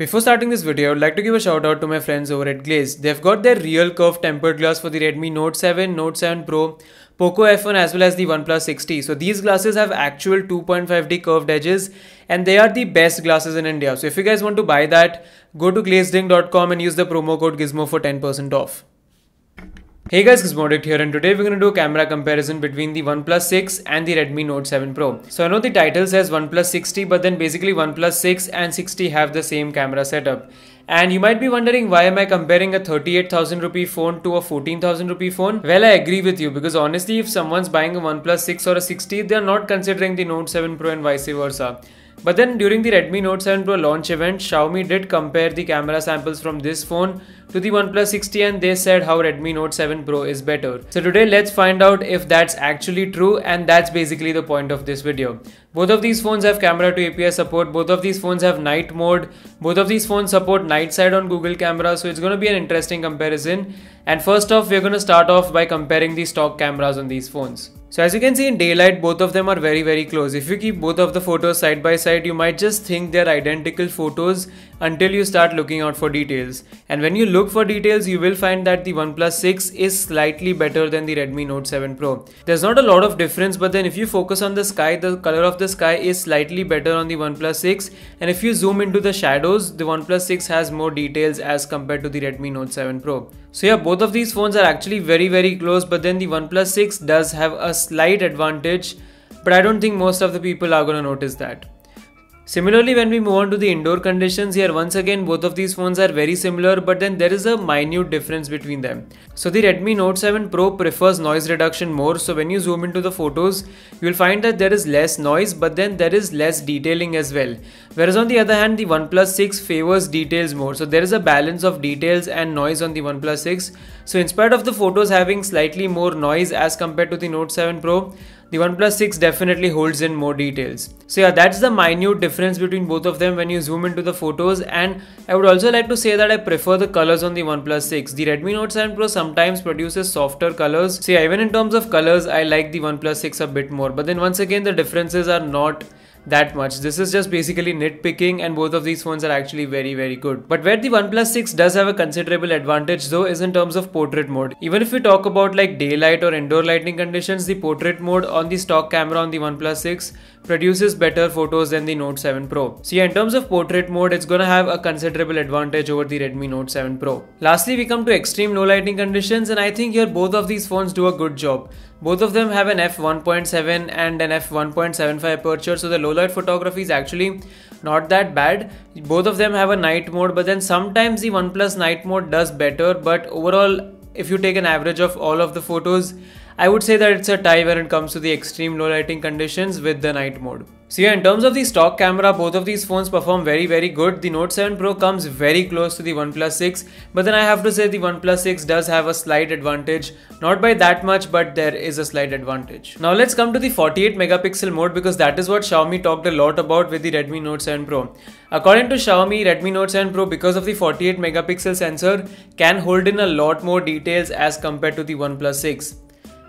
Before starting this video, I'd like to give a shout out to my friends over at Glaze. They've got their real curved tempered glass for the Redmi Note 7, Note 7 Pro, Poco F1 as well as the OnePlus 6T. So these glasses have actual 2.5D curved edges and they are the best glasses in India. So if you guys want to buy that, go to glazedinc.com and use the promo code Gizmo for 10% off. Hey guys, Gizmoddict here, and today we're going to do a camera comparison between the OnePlus 6 and the Redmi Note 7 Pro. So I know the title says OnePlus 6T, but then basically OnePlus 6 and 6T have the same camera setup. And you might be wondering, why am I comparing a 38,000 rupee phone to a 14,000 rupee phone? Well, I agree with you, because honestly, if someone's buying a OnePlus 6 or a 6T, they're not considering the Note 7 Pro and vice versa. But then during the Redmi Note 7 Pro launch event, Xiaomi did compare the camera samples from this phone to the OnePlus 6T, and they said how Redmi Note 7 Pro is better. So today let's find out if that's actually true, and that's basically the point of this video. Both of these phones have camera to API support, both of these phones have night mode, both of these phones support night sight on Google Camera, so it's going to be an interesting comparison. And first off, we're going to start off by comparing the stock cameras on these phones. So as you can see, in daylight, both of them are very, very close. If you keep both of the photos side by side, you might just think they're identical photos until you start looking out for details. And when you look for details, you will find that the OnePlus 6 is slightly better than the Redmi Note 7 Pro. There's not a lot of difference, but then if you focus on the sky, the color of the sky is slightly better on the OnePlus 6. And if you zoom into the shadows, the OnePlus 6 has more details as compared to the Redmi Note 7 Pro. So yeah, both of these phones are actually very, very close, but then the OnePlus 6 does have a slight advantage, but I don't think most of the people are gonna notice that. Similarly, when we move on to the indoor conditions, here once again both of these phones are very similar, but then there is a minute difference between them. So the Redmi Note 7 Pro prefers noise reduction more, so when you zoom into the photos, you will find that there is less noise, but then there is less detailing as well. Whereas on the other hand, the OnePlus 6 favors details more, so there is a balance of details and noise on the OnePlus 6. So in spite of the photos having slightly more noise as compared to the Note 7 Pro, the OnePlus 6 definitely holds in more details. So yeah, that's the minute difference between both of them when you zoom into the photos. And I would also like to say that I prefer the colors on the OnePlus 6. The Redmi Note 7 Pro sometimes produces softer colors. So yeah, even in terms of colors, I like the OnePlus 6 a bit more. But then once again, the differences are not that much. This is just basically nitpicking, and both of these phones are actually very, very good. But where the OnePlus 6 does have a considerable advantage though is in terms of portrait mode. Even if we talk about like daylight or indoor lighting conditions, the portrait mode on the stock camera on the OnePlus 6 produces better photos than the Note 7 Pro. So yeah, in terms of portrait mode, it's gonna have a considerable advantage over the Redmi Note 7 Pro. Lastly, we come to extreme low lighting conditions, and I think here both of these phones do a good job. Both of them have an f1.7 and an f1.75 aperture, so the low light photography is actually not that bad. Both of them have a night mode, but then sometimes the OnePlus night mode does better, but overall if you take an average of all of the photos, I would say that it's a tie when it comes to the extreme low lighting conditions with the night mode. So yeah, in terms of the stock camera, both of these phones perform very, very good. The Note 7 Pro comes very close to the OnePlus 6, but then I have to say the OnePlus 6 does have a slight advantage. Not by that much, but there is a slight advantage. Now let's come to the 48 megapixel mode, because that is what Xiaomi talked a lot about with the Redmi Note 7 Pro. According to Xiaomi, Redmi Note 7 Pro, because of the 48 megapixel sensor, can hold in a lot more details as compared to the OnePlus 6.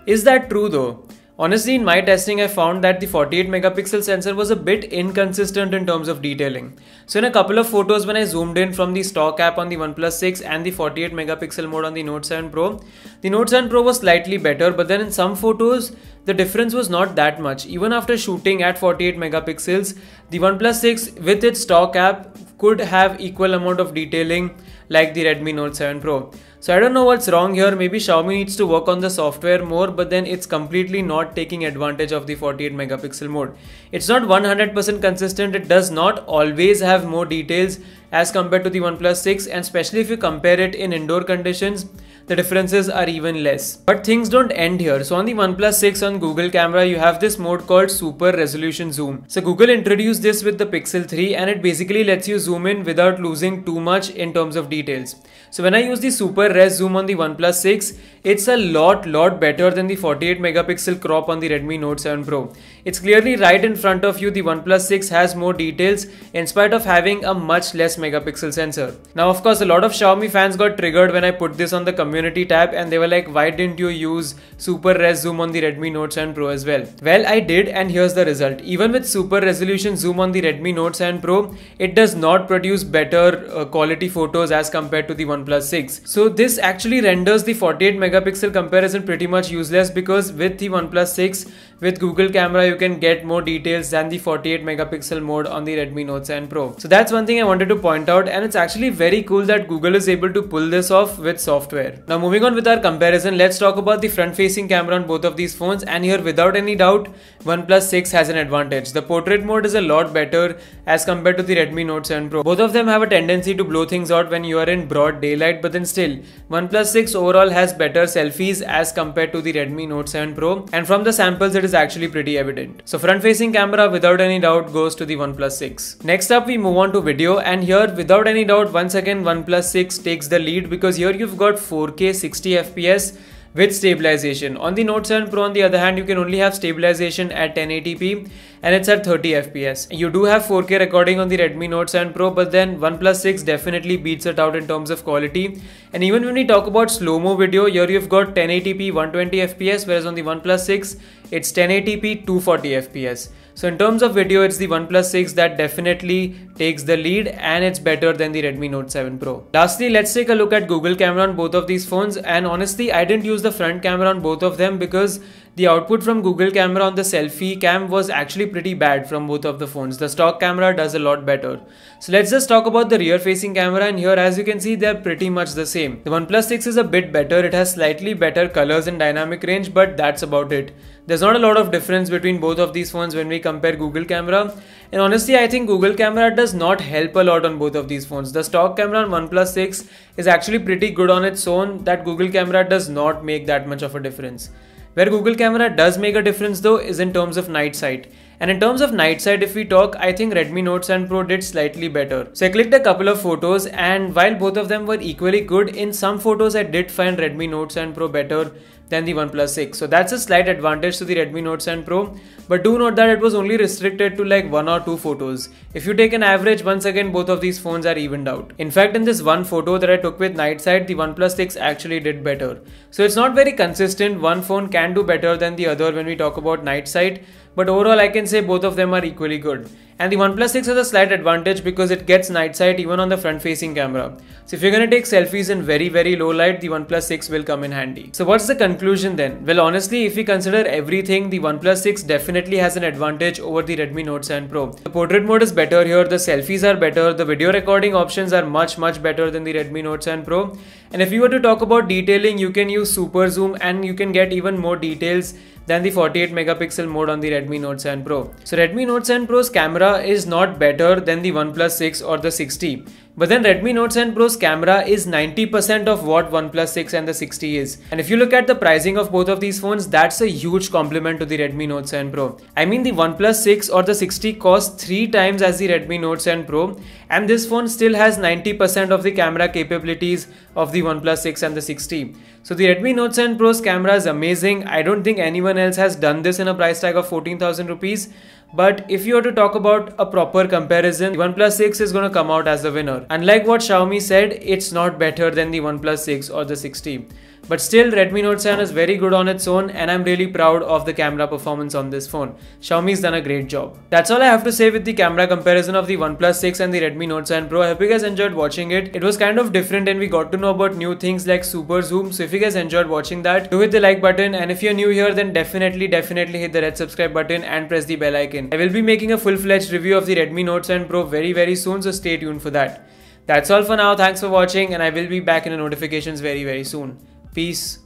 Is that true though? Honestly, in my testing, I found that the 48 megapixel sensor was a bit inconsistent in terms of detailing. So in a couple of photos, when I zoomed in from the stock app on the OnePlus 6 and the 48 megapixel mode on the Note 7 Pro, the Note 7 Pro was slightly better, but then in some photos, the difference was not that much. Even after shooting at 48 megapixels, the OnePlus 6 with its stock app could have equal amount of detailing like the Redmi Note 7 Pro. So I don't know what's wrong here. Maybe Xiaomi needs to work on the software more, but then it's completely not taking advantage of the 48 megapixel mode. It's not 100% consistent. It does not always have more details as compared to the OnePlus 6, and especially if you compare it in indoor conditions, the differences are even less. But things don't end here. So on the OnePlus 6 on Google Camera, you have this mode called Super Resolution Zoom. So Google introduced this with the Pixel 3, and it basically lets you zoom in without losing too much in terms of details. So when I use the Super Res Zoom on the OnePlus 6, it's a lot better than the 48 megapixel crop on the Redmi Note 7 Pro. It's clearly right in front of you. The OnePlus 6 has more details in spite of having a much less megapixel sensor. Now of course, a lot of Xiaomi fans got triggered when I put this on the comment community tab and they were like, why didn't you use super res zoom on the Redmi Note 7 Pro as well? Well, I did, and here's the result. Even with super resolution zoom on the Redmi Note 7 Pro, it does not produce better quality photos as compared to the OnePlus 6. So this actually renders the 48 megapixel comparison pretty much useless, because with the OnePlus 6 with Google Camera you can get more details than the 48 megapixel mode on the Redmi Note 7 Pro. So that's one thing I wanted to point out, and it's actually very cool that Google is able to pull this off with software. Now moving on with our comparison, let's talk about the front facing camera on both of these phones, and here without any doubt OnePlus 6 has an advantage. The portrait mode is a lot better as compared to the Redmi Note 7 Pro. Both of them have a tendency to blow things out when you are in broad daylight, but then still OnePlus 6 overall has better selfies as compared to the Redmi Note 7 Pro, and from the samples it is actually pretty evident. So front facing camera without any doubt goes to the OnePlus 6. Next up we move on to video, and here without any doubt once again OnePlus 6 takes the lead, because here you've got 4K 60 FPS with stabilization. On the Note 7 Pro on the other hand you can only have stabilization at 1080p and it's at 30 FPS. You do have 4K recording on the Redmi Note 7 Pro, but then OnePlus 6 definitely beats it out in terms of quality. And even when we talk about slow-mo video, here you've got 1080p 120 FPS, whereas on the OnePlus 6 it's 1080p 240 FPS. So in terms of video, it's the OnePlus 6 that definitely takes the lead, and it's better than the Redmi Note 7 Pro. Lastly, let's take a look at Google Camera on both of these phones, and honestly I didn't use the front camera on both of them because the output from Google Camera on the selfie cam was actually pretty bad from both of the phones. The stock camera does a lot better. So let's just talk about the rear facing camera, and here as you can see they're pretty much the same. The OnePlus 6 is a bit better, it has slightly better colors and dynamic range, but that's about it. There's not a lot of difference between both of these phones when we compare Google Camera, and honestly I think Google Camera does not help a lot on both of these phones. The stock camera on OnePlus 6 is actually pretty good on its own, that Google Camera does not make that much of a difference. Where Google Camera does make a difference though is in terms of night sight. And in terms of night sight, if we talk, I think Redmi Note 7 Pro did slightly better. So I clicked a couple of photos, and while both of them were equally good, in some photos I did find Redmi Note 7 Pro better than the OnePlus 6. So that's a slight advantage to the Redmi Note 7 Pro. But do note that it was only restricted to like 1 or 2 photos. If you take an average, once again both of these phones are evened out. In fact, in this one photo that I took with night sight, the OnePlus 6 actually did better. So it's not very consistent. One phone can do better than the other when we talk about night sight. But overall I can say both of them are equally good. And the OnePlus 6 has a slight advantage because it gets night sight even on the front facing camera. So if you're going to take selfies in very low light, the OnePlus 6 will come in handy. So what's the conclusion then? Well, honestly, if we consider everything, the OnePlus 6 definitely has an advantage over the Redmi Note 7 Pro. The portrait mode is better here, the selfies are better, the video recording options are much better than the Redmi Note 7 Pro. And if you were to talk about detailing, you can use super zoom and you can get even more details than the 48 megapixel mode on the Redmi Note 7 Pro. So Redmi Note 7 Pro's camera is not better than the OnePlus 6 or the 6T. But then Redmi Note 7 Pro's camera is 90% of what OnePlus 6 and the 6T is. And if you look at the pricing of both of these phones, that's a huge compliment to the Redmi Note 7 Pro. I mean, the OnePlus 6 or the 6T costs 3 times as the Redmi Note 7 Pro, and this phone still has 90% of the camera capabilities of the OnePlus 6 and the 6T. So the Redmi Note 7 Pro's camera is amazing. I don't think anyone else has done this in a price tag of 14,000 rupees. But if you were to talk about a proper comparison, the OnePlus 6 is going to come out as the winner. Unlike what Xiaomi said, it's not better than the OnePlus 6 or the 6T. But still, Redmi Note 7 is very good on its own, and I'm really proud of the camera performance on this phone. Xiaomi's done a great job. That's all I have to say with the camera comparison of the OnePlus 6 and the Redmi Note 7 Pro. I hope you guys enjoyed watching it. It was kind of different and we got to know about new things like super zoom. So if you guys enjoyed watching that, do hit the like button, and if you're new here then definitely hit the red subscribe button and press the bell icon. I will be making a full-fledged review of the Redmi Note 7 Pro very soon, so stay tuned for that. That's all for now. Thanks for watching, and I will be back in the notifications very soon. Peace.